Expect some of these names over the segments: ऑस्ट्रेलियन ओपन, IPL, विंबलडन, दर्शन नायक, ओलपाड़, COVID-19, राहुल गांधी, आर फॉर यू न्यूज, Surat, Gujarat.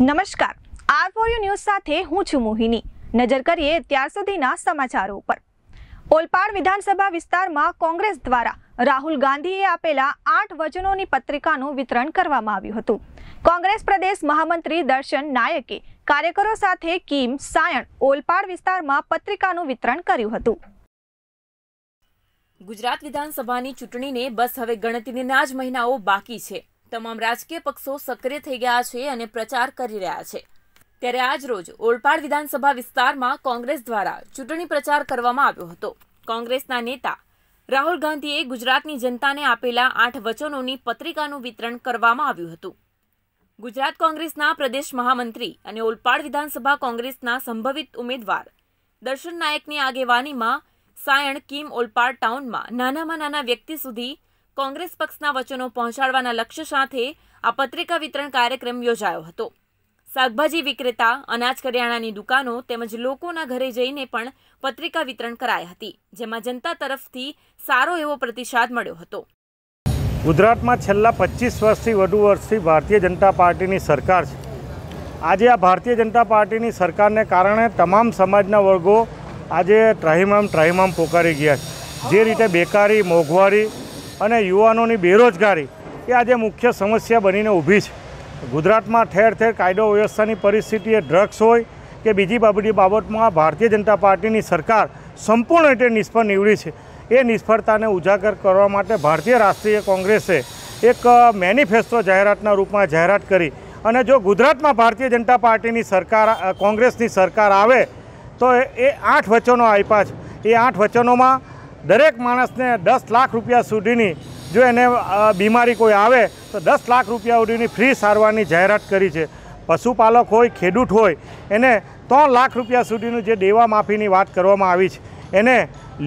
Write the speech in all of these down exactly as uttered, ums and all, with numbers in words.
नमस्कार, आर फॉर यू न्यूज साथे हूं छु मोहिनी। नजर करिए त्यार सुधीना समाचारो पर। ओलपाड़ विधानसभा विस्तारमां कोंग्रेस द्वारा राहुल गांधीए आपेला आठ वचनोनी पत्रिकानुं वितरण करवामां आव्युं हतुं। कांग्रेस प्रदेश महामंत्री दर्शन नायके कार्यकरो साथे कीम सायण ओलपाड़ विस्तारमां पत्रिकानुं वितरण कर्युं हतुं। गुजरात विधानसभानी चूंटणीने बस हवे गणतरीना ज महीनाओ बाकी छे। तमाम राजकीय पक्षों सक्रिय थई गया छे अने प्रचार करी रह्या छे। त्यारे आज रोज ओलपाड़ विधानसभा विस्तारमां कोंग्रेस द्वारा चूंटणी प्रचार करवामां आव्यो हतो। कोंग्रेसना नेता राहुल गांधीए गुजरातनी जनताने आपेला आठ वचनोनी पत्रिकानुं वितरण करवामां आव्युं हतुं। गुजरात कोंग्रेसना प्रदेश महामंत्री अने ओलपाड़ विधानसभा कोंग्रेसना संभवित उमेदवार दर्शन नायकनी आगेवानीमां सायण कीम ओलपाड़ टाउन में नानामां नाना व्यक्ति सुधी कांग्रेस पक्षना वचनों पहोंचाडवाना लक्ष्य साथे आ पत्रिका वितरण कार्यक्रम योजायो हतो। शाकभाजी विक्रेता, अनाज करियाणानी दुकानों तेमज लोकोना घरे जईने पण पत्रिका वितरण कराई हती, जेमां जनता तरफथी सारो एवो प्रतिसाद मळ्यो हतो। गुजरात में छेल्ला पच्चीस वर्षथी वधु वर्षथी भारतीय जनता पार्टीनी सरकार छे। आजे आ भारतीय जनता पार्टीनी सरकारने कारणे तमाम समाजना वर्गो आजे त्राहीमाम त्राहीमाम पोकारी गया छे। जे रीते बेकारी, मोघवारी અને યુવાનોની બેરોજગારી એ આજે મુખ્ય સમસ્યા બનીને ઊભી છે। ગુજરાતમાં ઠેર ઠેર કાયદો વ્યવસ્થાની પરિસ્થિતિ, ડ્રગ્સ હોય કે બીજી બધી બાબતમાં ભારતીય જનતા પાર્ટીની સરકાર સંપૂર્ણ રીતે નિષ્ફળ નીવડી છે। એ નિષ્ફળતાને ઉજાગર કરવા માટે ભારતીય રાષ્ટ્રીય કોંગ્રેસે એક મેનિફેસ્ટો જાહેરાતના રૂપમાં જાહેરાત કરી અને જો ગુજરાતમાં ભારતીય જનતા પાર્ટીની સરકાર, કોંગ્રેસની સરકાર આવે તો એ આઠ વચનો આપ્યા છે। એ આઠ વચનોમાં दरेक मानस ने दस लाख रुपया सुधीनी जो एने बीमारी कोई आवे तो दस लाख रुपया सुधीनी फ्री सारवारनी जाहरात करी है। पशुपालक होय, खेडूत होय एने तीन लाख रुपया सुधीनी जे देवा माफीनी वात करवामां आवी छे। एने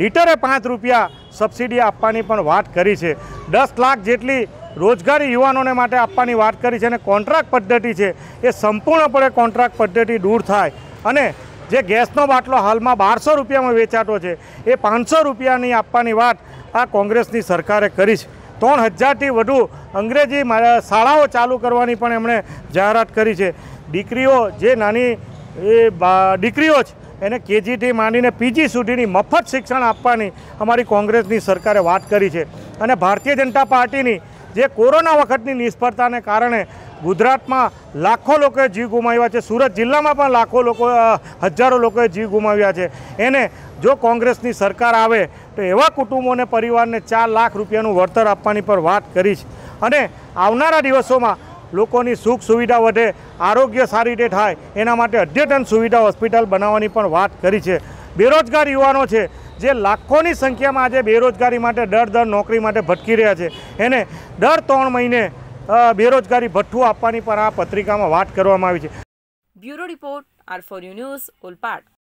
लीटरे पांच रुपया सब्सिडी आपवानी पण वात करी छे। दस लाख जेटली रोजगारी युवानोने माटे आपवानी वात करी छे अने कॉन्ट्राक्ट पद्धति छे ए संपूर्णपणे कॉन्ट्राक्ट पद्धति दूर थाय अने जे गैसनो बाटलो हाल में बार सौ रुपया में वेचातो है ये पाँच सौ रुपया नी आपवानी वात आ कोंग्रेसनी सरकारे करी छे। त्रण हज़ार थी वधु अंग्रेजी शालाओ चालू करवानी पण एमणे जाहरात करी है। दीकरीओ जे नानी ए दीकरीओ छे एने केजी थी मांडीने पीजी सुधीनी मफत शिक्षण आपवानी अमारी कोंग्रेसनी सरकारे वात करी है। अने भारतीय जनता पार्टीनी जे कोरोना वखतनी निष्फळताने कारणे गुजरात में लाखों लोग जीव गुमाव्या है। सूरत जिला में लाखों लोग, हजारों लोग जीव गुमाव्या है। एने जो कांग्रेसनी सरकार आए तो एवं कुटुंबों ने परिवार ने चार लाख रुपया वळतर आपवानी पर बात करी अने आवनारा दिवसों में लोकोनी सुख सुविधा वधे, आरोग्य सारी रीते थाय एना माटे अद्यतन सुविधा हॉस्पिटल बनाववानी पण बात करी है। बेरोजगार युवानो छे जे लाखोनी संख्या में आज बेरोजगारी माटे दर दर नौकरी माटे भटकी रह्या छे एने दर त्रण महीने बेरोजगारी भट्ठू आपवानी पर आ पत्रिकामां वात करवामां आवी छे। Bureau report, आर फॉर यू न्यूज, ओलपाड़।